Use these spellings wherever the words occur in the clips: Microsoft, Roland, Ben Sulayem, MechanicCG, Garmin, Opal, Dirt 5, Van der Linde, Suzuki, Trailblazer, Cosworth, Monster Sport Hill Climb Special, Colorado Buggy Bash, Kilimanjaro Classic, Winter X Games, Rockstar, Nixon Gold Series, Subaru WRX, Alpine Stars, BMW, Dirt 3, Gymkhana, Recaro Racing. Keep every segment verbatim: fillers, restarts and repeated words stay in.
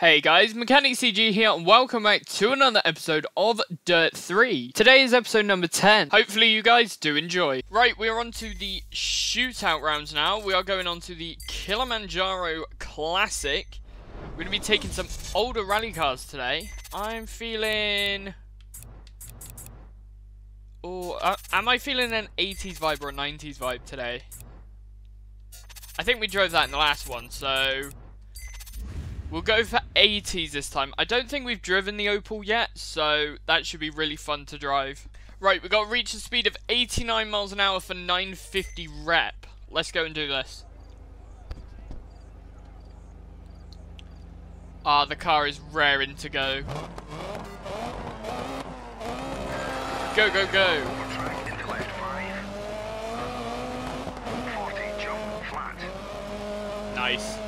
Hey guys, MechanicCG here and welcome back to another episode of Dirt three. Today is episode number ten. Hopefully you guys do enjoy. Right, we're on to the shootout rounds now. We are going on to the Kilimanjaro Classic. We're going to be taking some older rally cars today. I'm feeling... Oh, uh, am I feeling an eighties vibe or a nineties vibe today? I think we drove that in the last one, so... We'll go for eighties this time. I don't think we've driven the Opal yet, so that should be really fun to drive. Right, we've got to reach a speed of eighty-nine miles an hour for nine fifty rep. Let's go and do this. Ah, the car is raring to go. Go, go, go. Nice.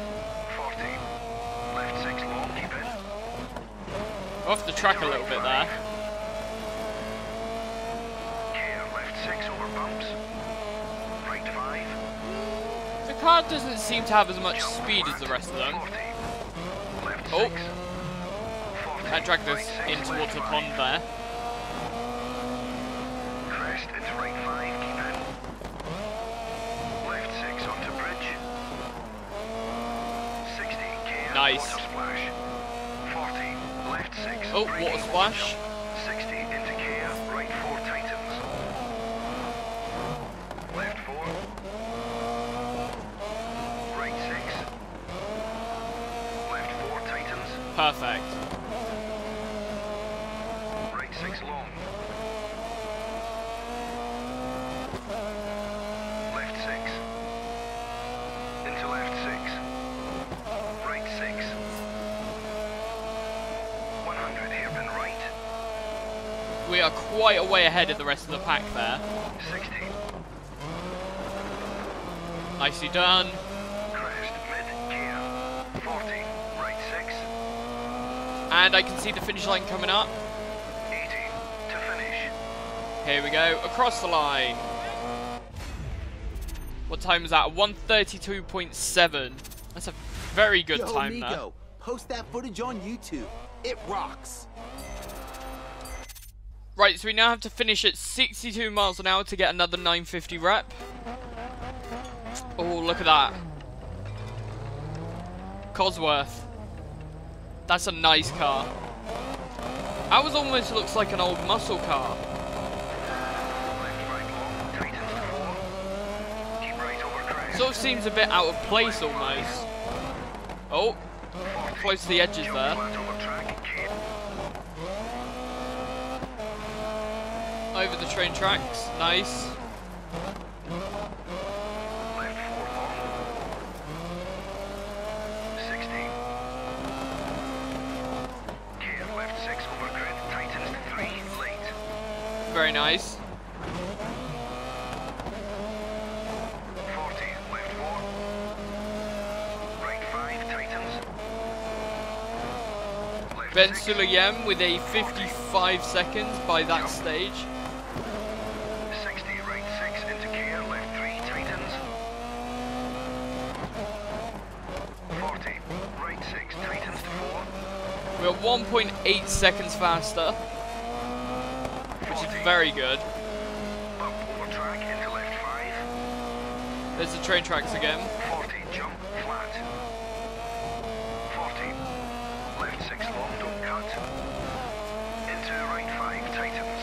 Off the track a little bit there. The car doesn't seem to have as much speed as the rest of them. Oh! That dragged us in towards the pond there. Nice. Oh, water splash. sixty into gear, right four tightens. Left four. Right six. Left four tightens. Perfect. Right six long. Left six. Into left six. Right six. We are quite a way ahead of the rest of the pack there. sixty. Nicely done. Crest mid-gear. forty. Right six. And I can see the finish line coming up. eighty to finish. Here we go. Across the line. What time is that? one thirty-two point seven. That's a very good Yo, time Nico, there. Post that footage on YouTube. It rocks. Right, so we now have to finish at sixty-two miles an hour to get another nine fifty rep. Oh, look at that. Cosworth. That's a nice car. Ours almost looks like an old muscle car. Sort of seems a bit out of place almost. Oh, close to the edges there. Over the train tracks, nice. Left four long. sixty. Gear left six over grid, tightens three late. Very nice. forty left four. Right five tightens. Left Ben Sulayem with a fifty-five seconds by that stage. We're one point eight seconds faster, which is very good. There's the train tracks again. forty jump flat. forty left six long, don't cut. Into right five tightens.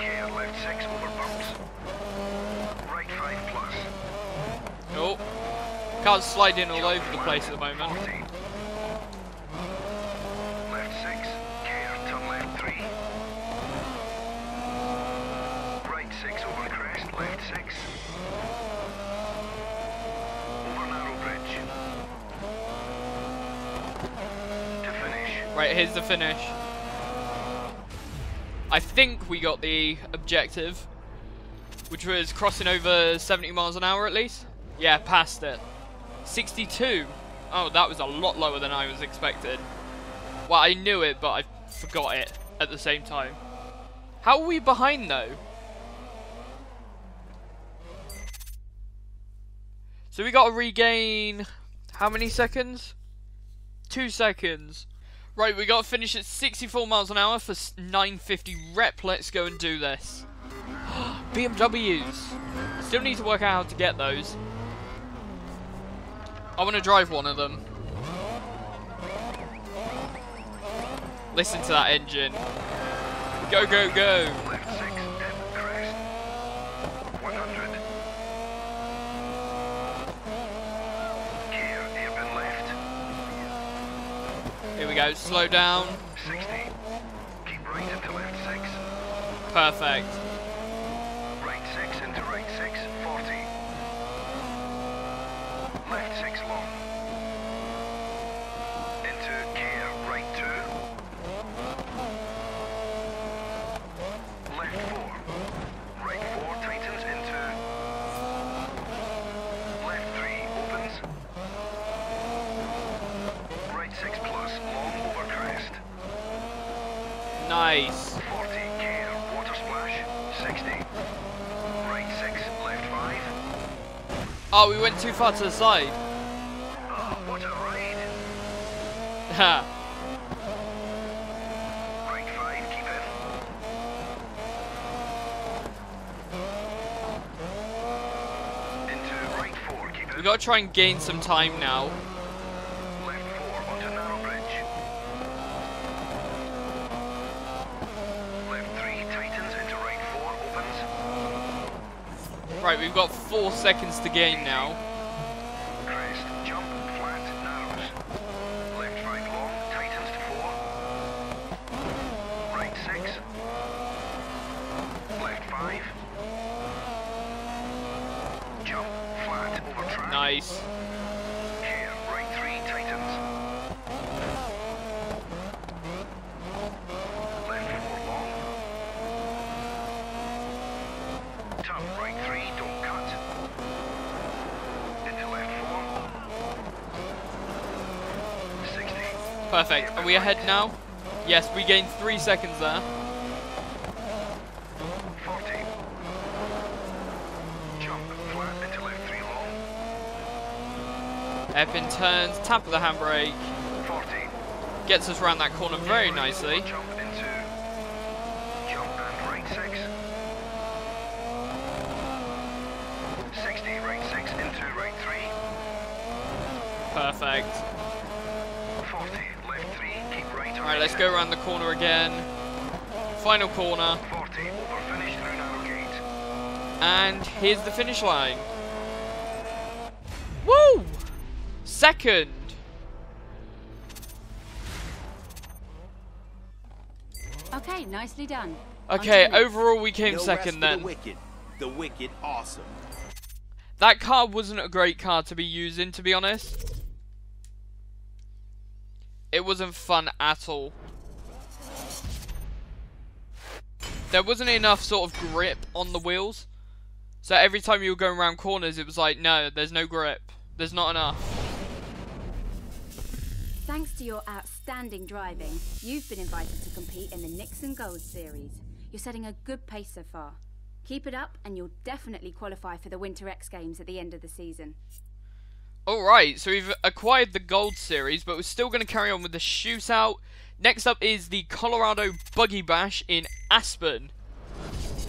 Gear left six over bumps. Right five plus. Oh, cars sliding all over the place at the moment. Right, here's the finish. I think we got the objective, which was crossing over seventy miles an hour at least. Yeah, past it. sixty-two. Oh, that was a lot lower than I was expected. Well, I knew it, but I forgot it at the same time. How are we behind, though? So we got to regain how many seconds? two seconds. Right, we got to finish at sixty-four miles an hour for nine fifty rep. Let's go and do this. B M Ws. Still need to work out how to get those. I want to drive one of them. Listen to that engine. Go, go, go. Here we go, slow down. sixty. Keep right into left six. Perfect. Right six into right six, forty. Left six long. Into gear right two. Left four. Right four tightens into. Left three opens. Right six plus. Nice. forty, gear, water splash, sixty. Right six, left five. Oh, we went too far to the side. Oh, what a ride. Ha. Right five, keep in. Into right four, keep in. We gotta try and gain some time now. Right, we've got four seconds to gain now. Crest, jump, flat, narrows. Left, right, long, tightens to four. Right, six. Left, five. Jump, flat, over track. Nice. Here, right, three, tightens. Left, four, long. Tough, right, three. Perfect. Are we ahead now? Yes, we gained three seconds there. forty. Jump flat into left three long. Up in turns, tap of the handbrake. forty. Gets us around that corner very nicely. Jump into. Jump and right six. sixty, right six into right three. Perfect. Alright, let's go around the corner again. Final corner. forty, over finish through narrow gate. And here's the finish line. Woo! Second. Okay, nicely done. Okay, overall we came second then. The wicked. The wicked awesome. That car wasn't a great car to be using, to be honest. It wasn't fun at all. There wasn't enough sort of grip on the wheels. So every time you were going around corners, it was like, no, there's no grip. There's not enough. Thanks to your outstanding driving, you've been invited to compete in the Nixon Gold Series. You're setting a good pace so far. Keep it up and you'll definitely qualify for the Winter X Games at the end of the season. Alright, so we've acquired the Gold Series, but we're still going to carry on with the Shootout. Next up is the Colorado Buggy Bash in Aspen.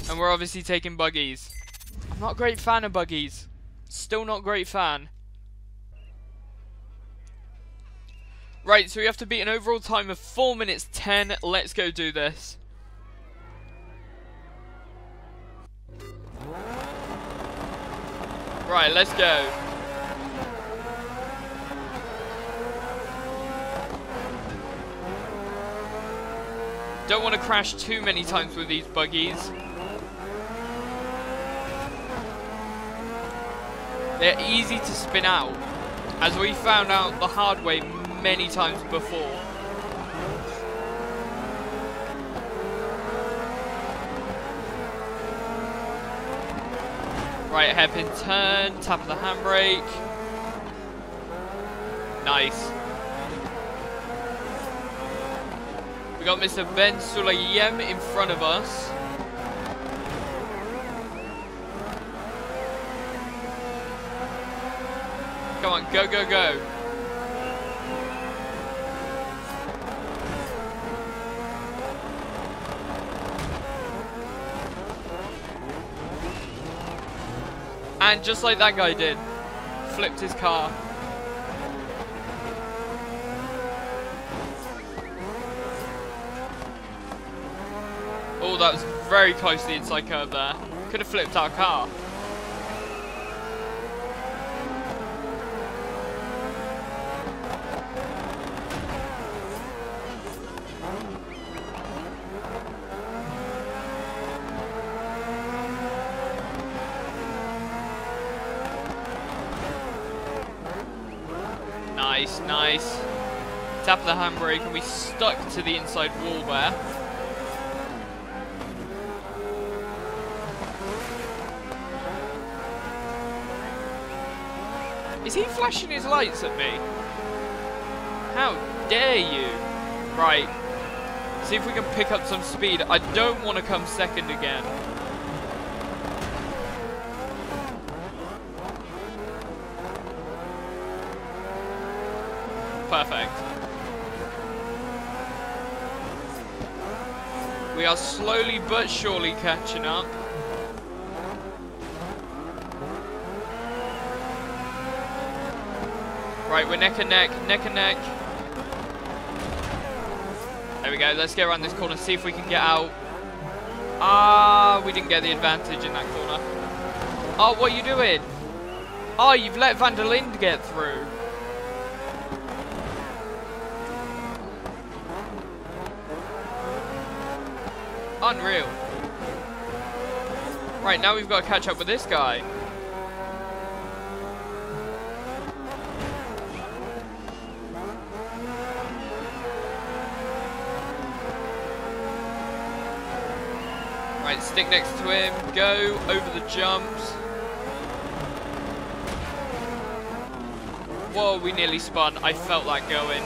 And we're obviously taking buggies. I'm not a great fan of buggies. Still not a great fan. Right, so we have to beat an overall time of four minutes ten. Let's go do this. Right, let's go. Don't want to crash too many times with these buggies. They're easy to spin out, as we found out the hard way many times before. Right, hairpin turn, tap of the handbrake. Nice. Got Mister Ben Sulayem in front of us. Come on, go, go, go. And just like that guy did, flipped his car. Oh, that was very close to the inside curb there. Could have flipped our car. Nice, nice. Tap of the handbrake and we stuck to the inside wall there. Is he flashing his lights at me? How dare you? Right. See if we can pick up some speed. I don't want to come second again. Perfect. We are slowly but surely catching up. Right, we're neck and neck, neck and neck. There we go, let's get around this corner, see if we can get out. Ah, we didn't get the advantage in that corner. Oh, what are you doing? Oh, you've let Van der Linde get through. Unreal. Right, now we've got to catch up with this guy. Right, stick next to him, go over the jumps. Whoa, we nearly spun. I felt that going.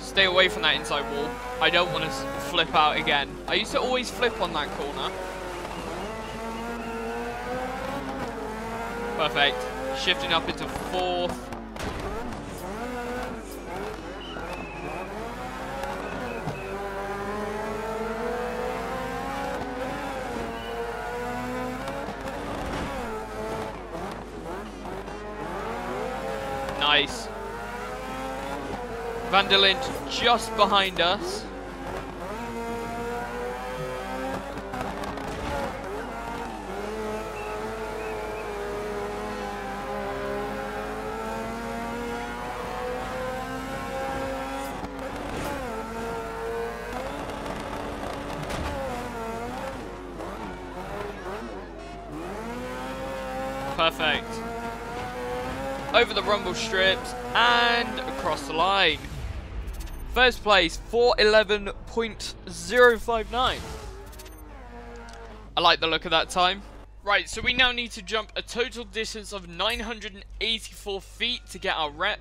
Stay away from that inside wall. I don't want to flip out again. I used to always flip on that corner. Perfect. Shifting up into fourth. Nice. Van der Linde just behind us. Perfect. Over the rumble strips and across the line. First place, four eleven point zero five nine. I like the look of that time. Right, so we now need to jump a total distance of nine hundred eighty-four feet to get our rep.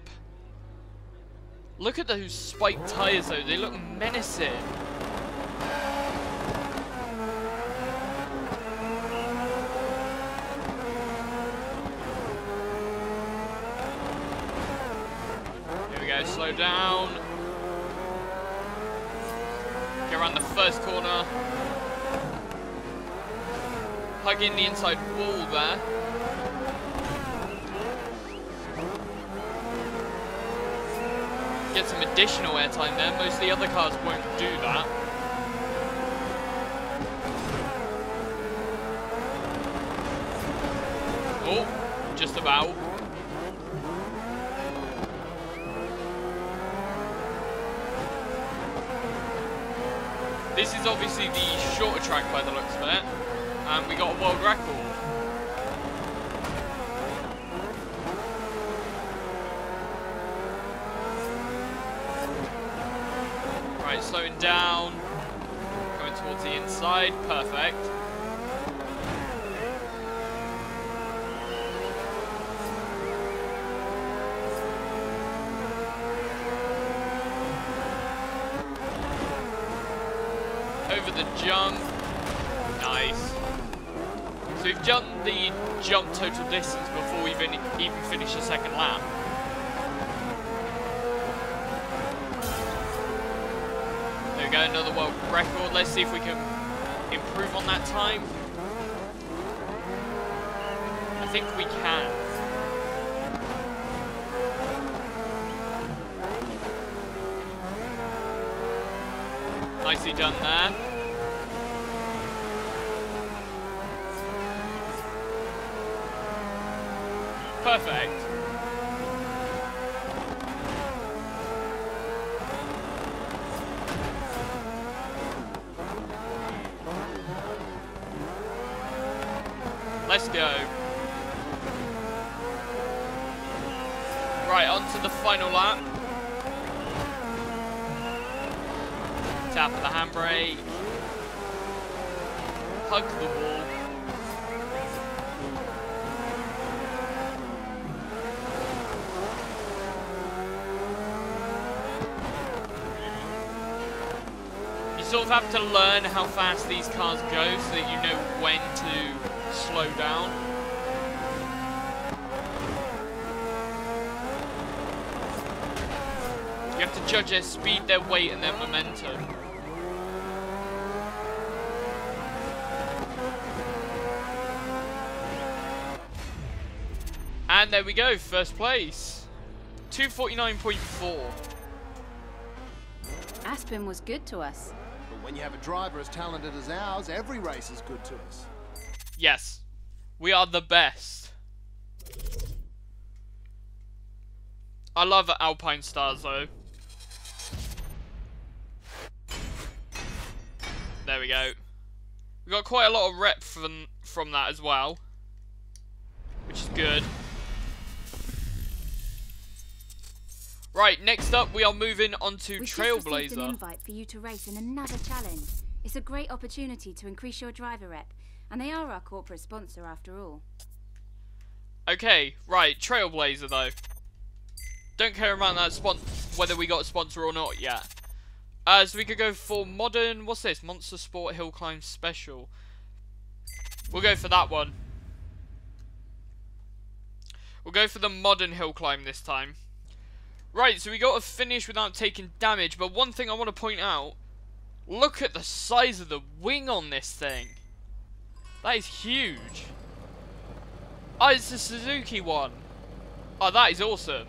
Look at those spiked tires though, they look menacing. Slow down. Get around the first corner. Plug in the inside wall there. Get some additional airtime there. Most of the other cars won't do that. Oh, just about. This is obviously the shorter track by the looks of it, and we got a world record. Right, slowing down, going towards the inside, perfect. Over the jump. Nice. So we've jumped the jump total distance before we've even, even finished the second lap. go, another world record. Let's see if we can improve on that time. I think we can. Nicely done there. Perfect. Let's go. Right, on to the final lap. Tap of the handbrake. Hug the wall. Sort of have to learn how fast these cars go so that you know when to slow down. You have to judge their speed, their weight and their momentum. And there we go, first place. two forty-nine point four. Aspen was good to us. When you have a driver as talented as ours, every race is good to us. Yes, we are the best. I love Alpine Stars though. There we go. We got quite a lot of rep from, from that as well, which is good. Right, next up we are moving on to we Trailblazer. We received an invite for you to race in another challenge. It's a great opportunity to increase your driver rep, and they are our corporate sponsor after all. Okay, right, Trailblazer though. Don't care about that sponsor, whether we got a sponsor or not yet. Uh, so we could go for modern, what's this? Monster Sport Hill Climb Special. We'll go for that one. We'll go for the modern hill climb this time. Right, so we got to finish without taking damage, but one thing I want to point out, look at the size of the wing on this thing. That is huge. Oh, it's the Suzuki one. Oh, that is awesome.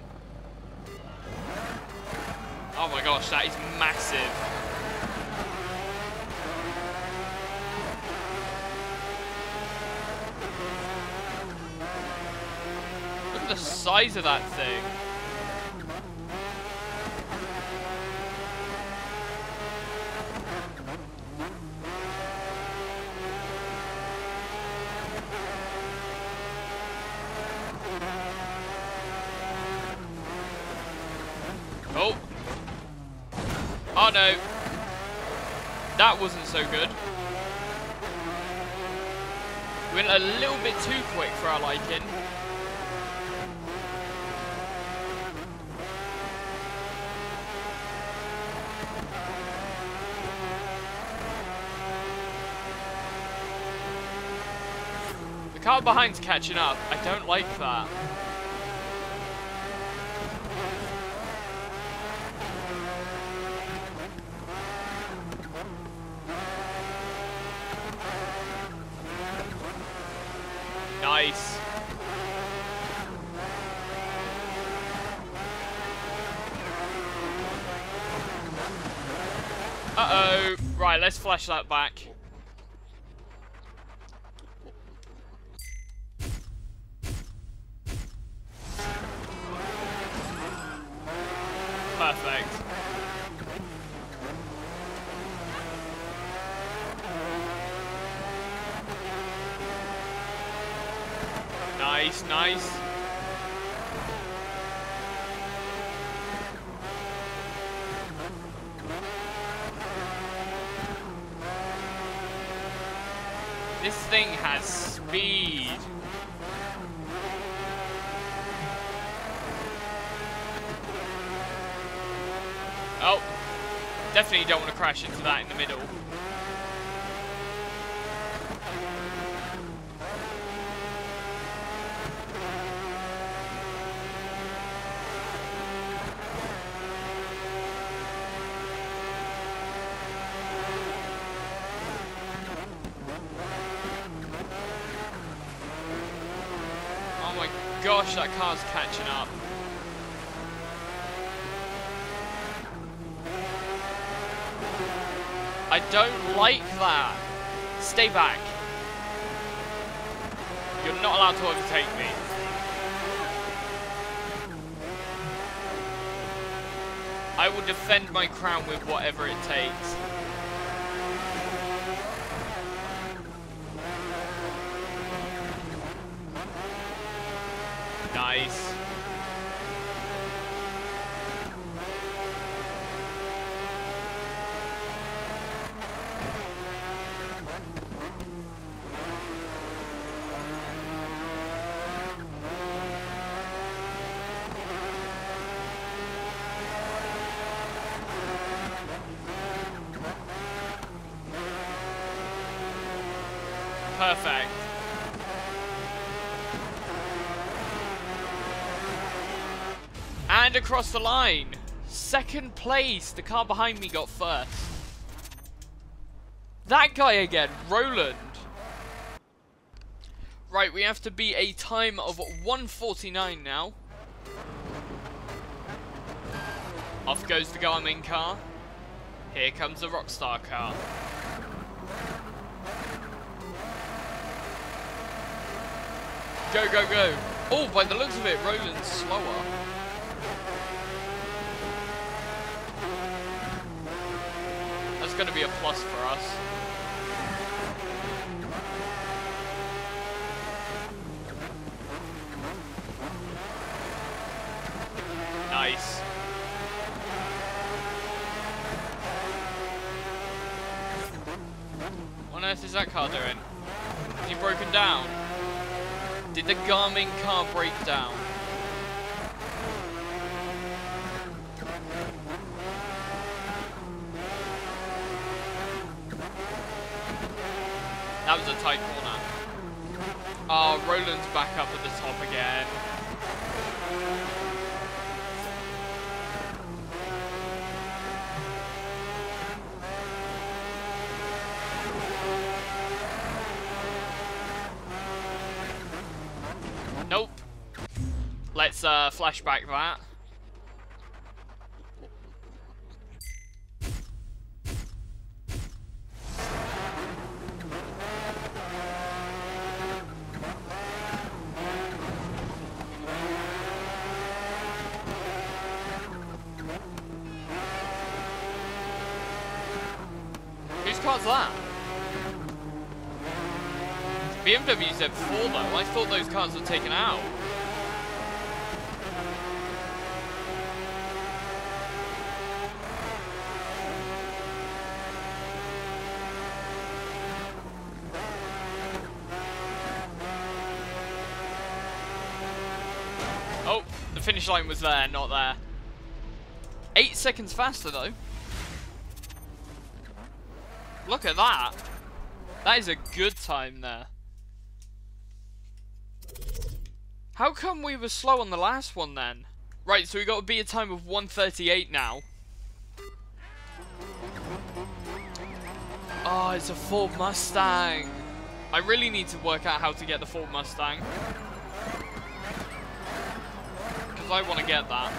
Oh my gosh, that is massive. Look at the size of that thing. Oh. Oh no. That wasn't so good. Went a little bit too quick for our liking. The car behind's catching up. I don't like that. Nice. Uh-oh. Right, let's flash that back. Perfect. Nice, nice. This thing has speed. Oh, definitely don't want to crash into that in the middle. gosh, that car's catching up. I don't like that. Stay back. You're not allowed to overtake me. I will defend my crown with whatever it takes. Nice. Perfect. And across the line. Second place. The car behind me got first. That guy again, Roland. Right, we have to beat a time of one forty-nine now. Off goes the Garmin car. Here comes the Rockstar car. Go, go, go. Oh, by the looks of it, Roland's slower. That's going to be a plus for us. Nice. What on earth is that car doing? Is he broken down? Did the Garmin car break down? That was a tight corner. Ah, oh, Roland's back up at the top again. Let's uh, flashback that. Whose car's that? B M W Z four though. I thought those cars were taken out. Finish line was there, not there. Eight seconds faster though. Look at that. That is a good time there. How come we were slow on the last one then? Right, so we got to be a time of one thirty-eight now. Oh, it's a Ford Mustang. I really need to work out how to get the Ford Mustang. I want to get that.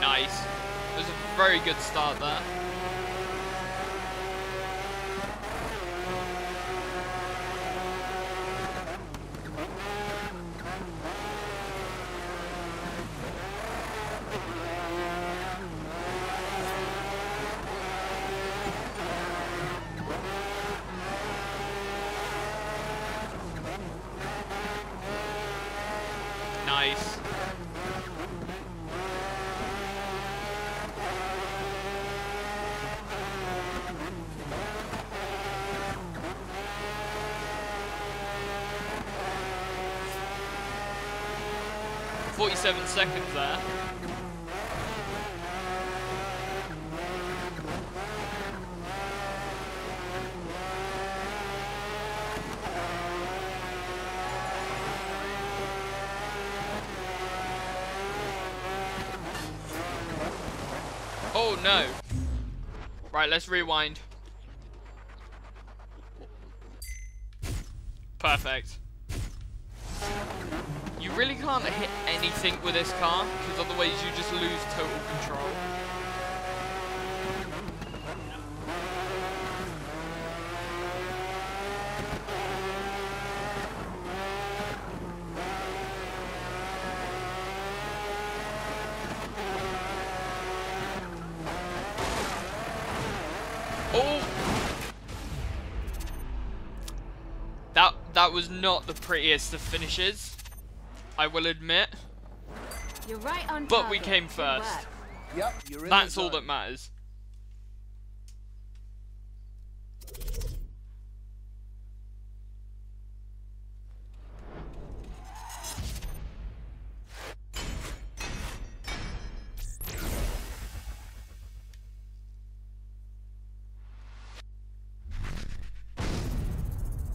Nice. It was a very good start there. forty-seven seconds there. Oh no. Right, let's rewind. Perfect. You really can't hit anything with this car, because otherwise you just lose total control. That was not the prettiest of finishes, I will admit. You're right on, but we came first. Yep, you're in. That's all that matters.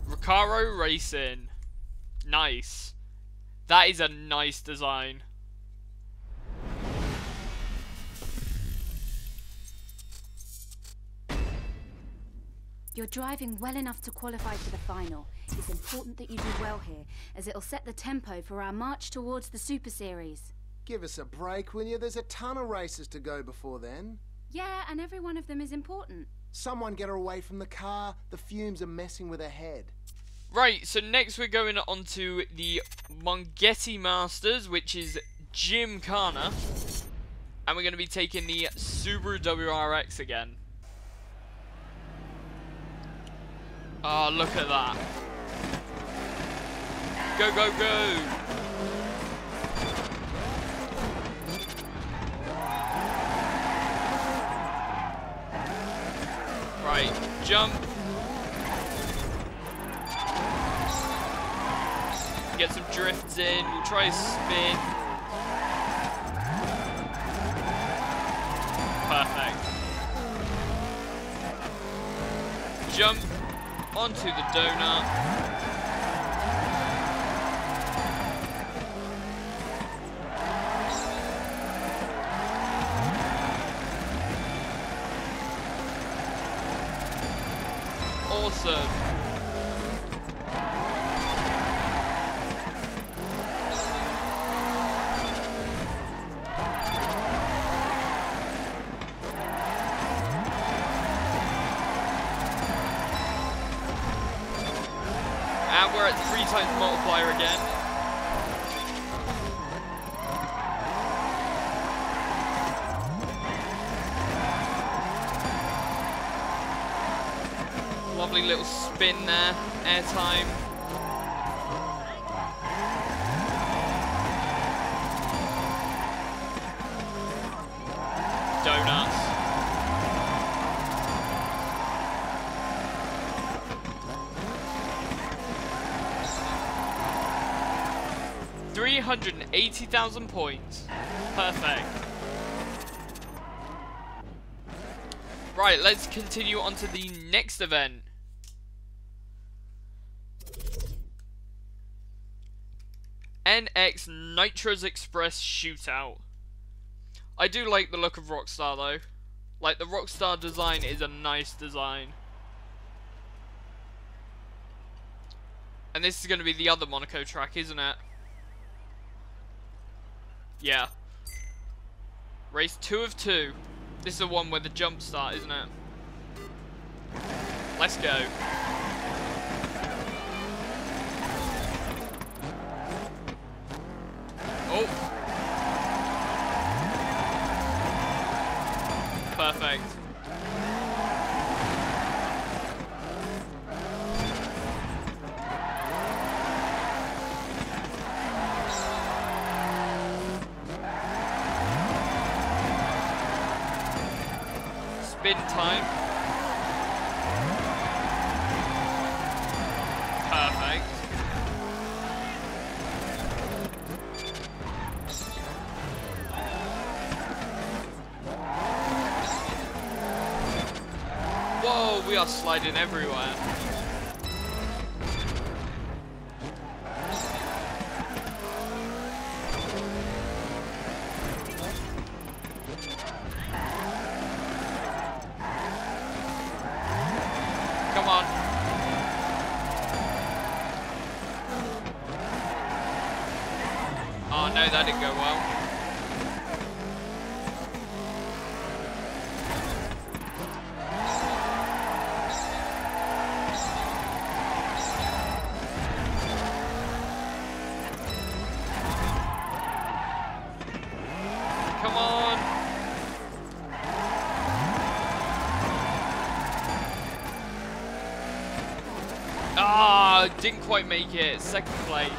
Recaro Racing. Nice. That is a nice design. You're driving well enough to qualify for the final. It's important that you do well here, as it'll set the tempo for our march towards the Super Series. Give us a break, will you? There's a ton of races to go before then. Yeah, and every one of them is important. Someone get her away from the car. The fumes are messing with her head. Right, so next we're going on to the Mangetti Masters, which is Gymkhana. And we're going to be taking the Subaru W R X again. Oh, look at that. Go, go, go. Right, jump. Get some drifts in. We'll try a spin. Perfect. Jump onto the donut. Awesome. And we're at three times multiplier again. Lovely little spin there, airtime. Donuts. three hundred eighty thousand points. Perfect. Right, let's continue on to the next event. N X Nitro's Express Shootout. I do like the look of Rockstar though. Like, the Rockstar design is a nice design. And this is going to be the other Monaco track, isn't it? Yeah. Race two of two. This is the one where the jump start, isn't it? Let's go. Oh. Perfect. Spin time. Perfect. We are sliding everywhere. Come on. No, that didn't go well. Come on. Ah, oh, didn't quite make it. Second place.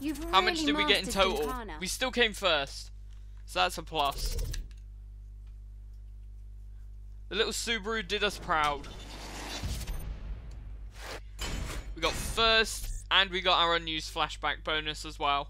You've How really much did we get in total? Gymkhana. We still came first. So that's a plus. The little Subaru did us proud. We got first and we got our unused flashback bonus as well.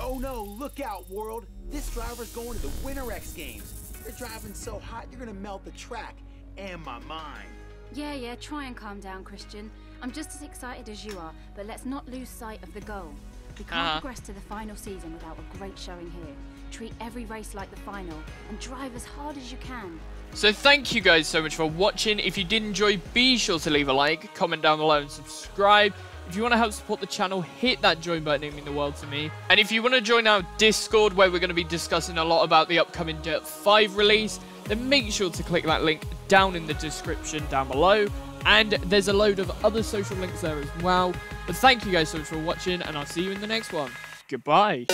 Oh no, look out world. This driver's going to the Winter X Games. You're driving so hot you're gonna melt the track and my mind. Yeah, yeah, try and calm down, Christian. I'm just as excited as you are, but let's not lose sight of the goal. We can't uh-huh. progress to the final season without a great showing here. Treat every race like the final and drive as hard as you can. So thank you guys so much for watching. If you did enjoy, be sure to leave a like, comment down below and subscribe. If you want to help support the channel, hit that join button, it means the world to me. And if you want to join our Discord, where we're going to be discussing a lot about the upcoming Dirt five release, then make sure to click that link down in the description down below. And there's a load of other social links there as well. But thank you guys so much for watching, and I'll see you in the next one. Goodbye.